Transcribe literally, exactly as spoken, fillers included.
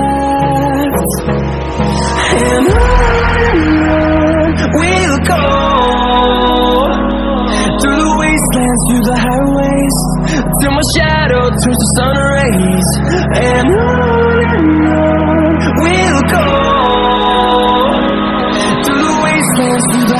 left. And on we'll go, through the wastelands, through the highways, till my shadow turns to sun rays. And on and on we'll go, through the wastelands, through the